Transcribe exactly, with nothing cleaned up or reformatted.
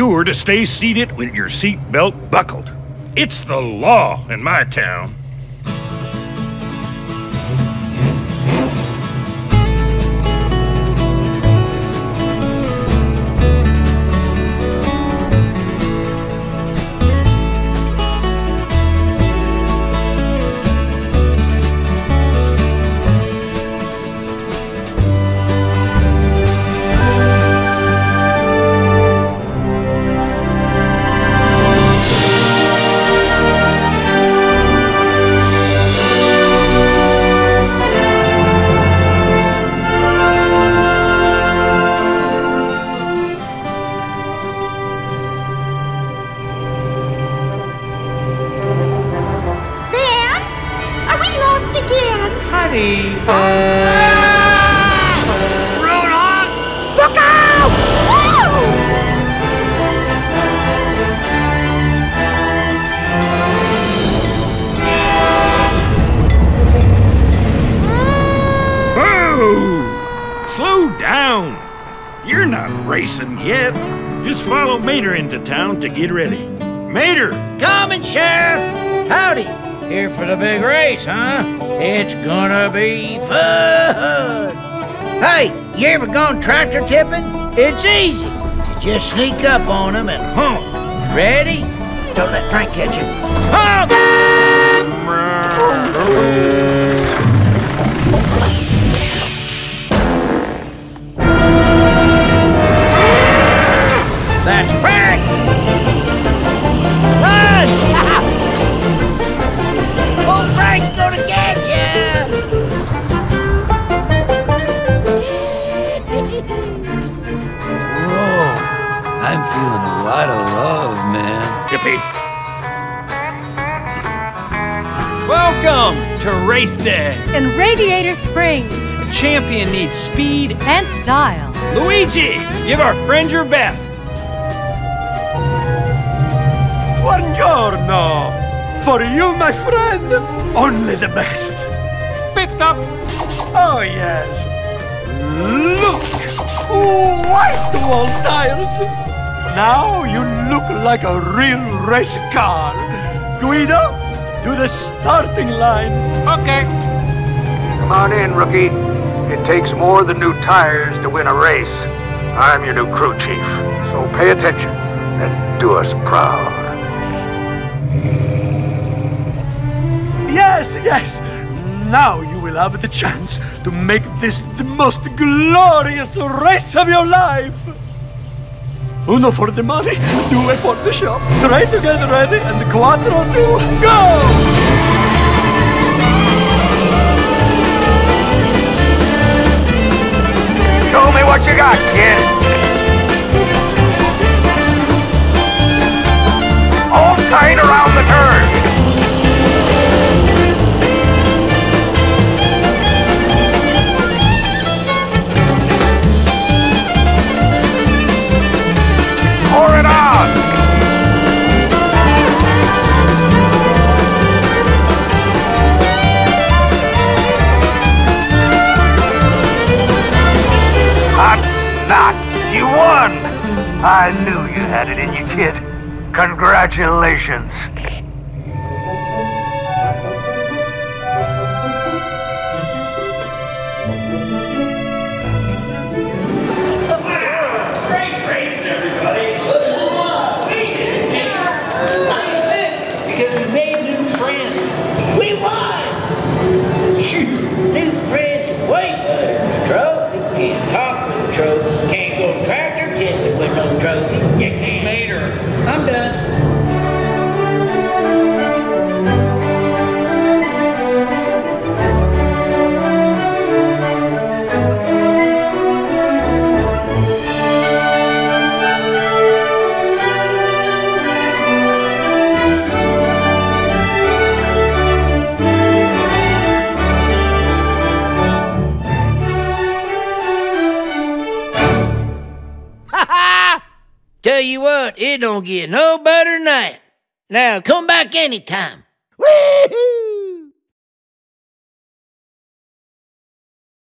sure to stay seated with your seatbelt buckled. It's the law in my town. Yep, just follow Mater into town to get ready. Mater! Coming, Sheriff! Howdy! Here for the big race, huh? It's gonna be fun! Hey, you ever gone tractor tipping? It's easy. You just sneak up on them and honk. Ready? Don't let Frank catch you. Honk! That's Frank! Run! Old Frank's gonna get you! Whoa! I'm feeling a lot of love, man. Yippee! Welcome to Race Day! In Radiator Springs. A champion needs speed and style. Luigi, give our friend your best. Buongiorno! For you, my friend, only the best. Pit stop! Oh, yes. Look! White wall tires! Now you look like a real race car. Guido, to the starting line. Okay. Come on in, rookie. It takes more than new tires to win a race. I'm your new crew chief, so pay attention and do us proud. Yes, yes. Now you will have the chance to make this the most glorious race of your life. Uno for the money, due for the shop. Try to get ready, and quattro to go! Show me what you got, kid. All tight around the turn. I knew you had it in you, kid. Congratulations. Tell you what, it don't get no better than that. Now come back anytime. Woo-hoo!